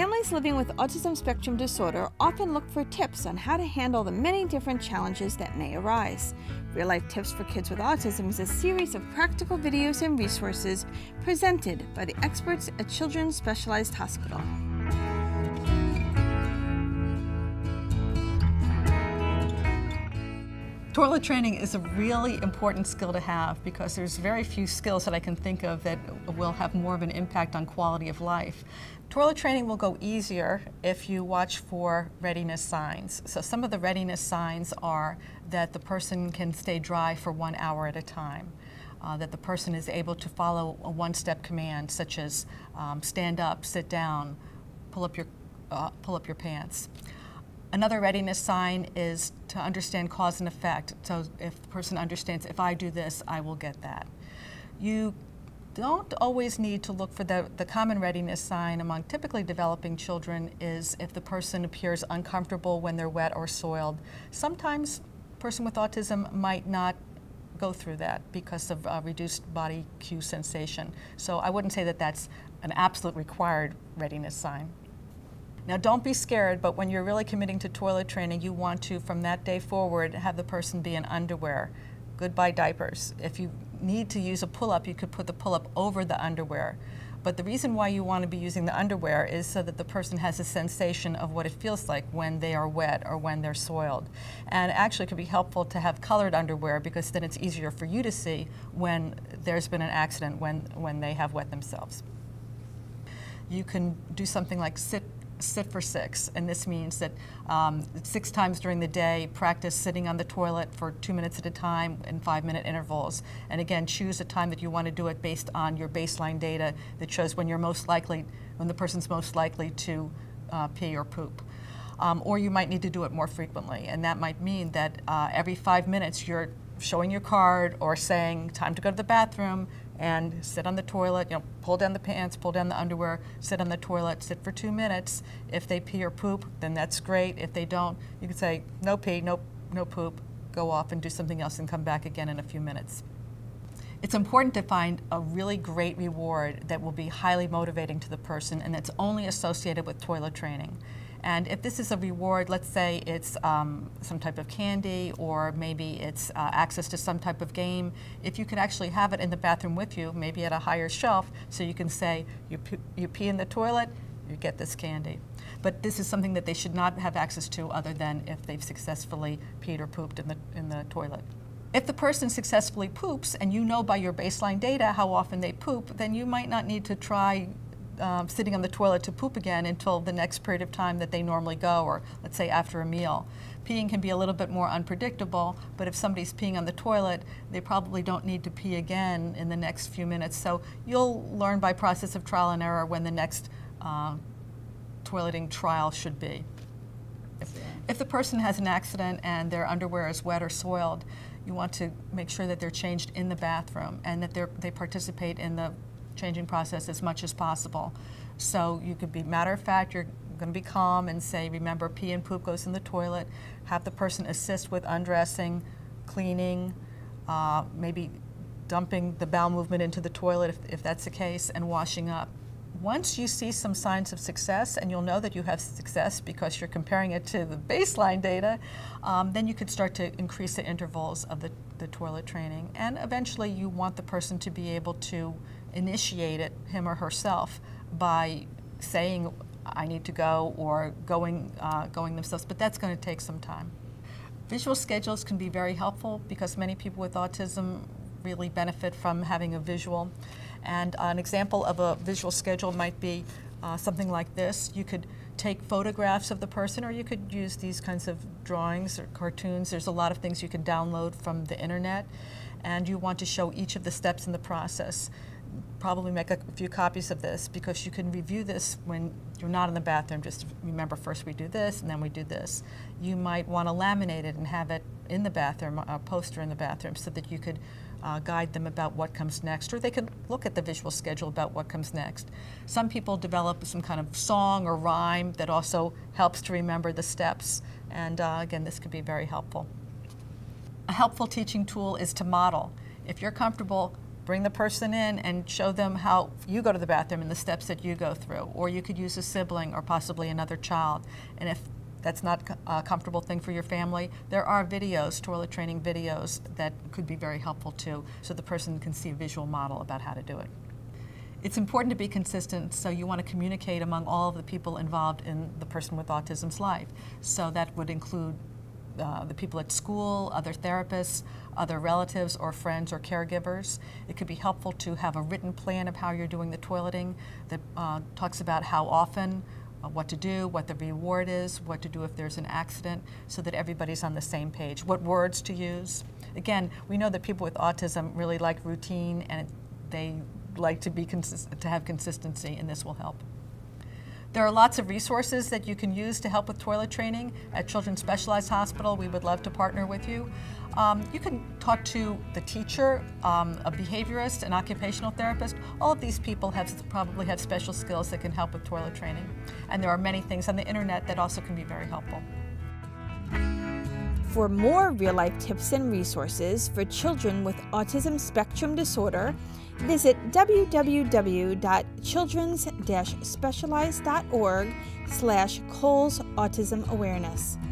Families living with autism spectrum disorder often look for tips on how to handle the many different challenges that may arise. Real Life Tips for Kids with Autism is a series of practical videos and resources presented by the experts at Children's Specialized Hospital. Toilet training is a really important skill to have because there's very few skills that I can think of that will have more of an impact on quality of life. Toilet training will go easier if you watch for readiness signs. So some of the readiness signs are that the person can stay dry for 1 hour at a time, that the person is able to follow a one-step command such as stand up, sit down, pull up your pants. Another readiness sign is to understand cause and effect. So if the person understands, if I do this, I will get that. You don't always need to look for the common readiness sign among typically developing children is if the person appears uncomfortable when they're wet or soiled. Sometimes a person with autism might not go through that because of reduced body cue sensation. So I wouldn't say that that's an absolute required readiness sign. Now, don't be scared, but when you're really committing to toilet training, you want to, from that day forward, have the person be in underwear. Goodbye diapers. If you need to use a pull-up, you could put the pull-up over the underwear. But the reason why you want to be using the underwear is so that the person has a sensation of what it feels like when they are wet or when they're soiled. And actually, it could be helpful to have colored underwear because then it's easier for you to see when there's been an accident, when they have wet themselves. You can do something like sit for six, and this means that 6 times during the day, practice sitting on the toilet for 2 minutes at a time in 5-minute intervals. And again, choose a time that you want to do it based on your baseline data that shows when you're most likely, when the person's most likely to pee or poop. Or you might need to do it more frequently, and that might mean that every 5 minutes you're showing your card or saying time to go to the bathroom and sit on the toilet, you know, pull down the pants, pull down the underwear, sit on the toilet, sit for 2 minutes. If they pee or poop, then that's great. If they don't, you can say no pee, no poop, go off and do something else and come back again in a few minutes. It's important to find a really great reward that will be highly motivating to the person and that's only associated with toilet training. And if this is a reward, let's say it's some type of candy or maybe it's access to some type of game, if you could actually have it in the bathroom with you, maybe at a higher shelf, so you can say, you pee in the toilet, you get this candy. But this is something that they should not have access to other than if they've successfully peed or pooped in the toilet. If the person successfully poops and you know by your baseline data how often they poop, then you might not need to try sitting on the toilet to poop again until the next period of time that they normally go, or let's say after a meal. Peeing can be a little bit more unpredictable, but if somebody's peeing on the toilet, they probably don't need to pee again in the next few minutes. So you'll learn by process of trial and error when the next toileting trial should be. If the person has an accident and their underwear is wet or soiled, you want to make sure that they're changed in the bathroom and that they participate in the changing process as much as possible. So you could be matter of fact, you're going to be calm and say, remember, pee and poop goes in the toilet. Have the person assist with undressing, cleaning, maybe dumping the bowel movement into the toilet if that's the case, and washing up. Once you see some signs of success, and you'll know that you have success because you're comparing it to the baseline data, then you could start to increase the intervals of the toilet training. And eventually you want the person to be able to initiate it, him or herself, by saying, I need to go, or going themselves, but that's going to take some time. Visual schedules can be very helpful because many people with autism really benefit from having a visual. And an example of a visual schedule might be something like this. You could take photographs of the person, or you could use these kinds of drawings or cartoons. There's a lot of things you can download from the internet, and you want to show each of the steps in the process. Probably make a few copies of this because you can review this when you're not in the bathroom. Just remember, first we do this and then we do this. You might want to laminate it and have it in the bathroom, a poster in the bathroom, so that you could guide them about what comes next, or they can look at the visual schedule about what comes next. Some people develop some kind of song or rhyme that also helps to remember the steps, and again, this could be very helpful. A helpful teaching tool is to model. If you're comfortable, bring the person in and show them how you go to the bathroom and the steps that you go through. Or you could use a sibling or possibly another child. And if that's not a comfortable thing for your family, there are videos, toilet training videos, that could be very helpful too, so the person can see a visual model about how to do it. It's important to be consistent, so you want to communicate among all of the people involved in the person with autism's life. So that would include the people at school, other therapists, other relatives or friends or caregivers. It could be helpful to have a written plan of how you're doing the toileting that talks about how often, what to do, what the reward is, what to do if there's an accident, so that everybody's on the same page, what words to use. Again, we know that people with autism really like routine, and they like to be consistent, to have consistency, and this will help. There are lots of resources that you can use to help with toilet training. At Children's Specialized Hospital, we would love to partner with you. You can talk to the teacher, a behaviorist, an occupational therapist. All of these people probably have special skills that can help with toilet training. And there are many things on the internet that also can be very helpful. For more real-life tips and resources for children with autism spectrum disorder, visit www.childrens-specialized.org/Cole'sAutismAwareness.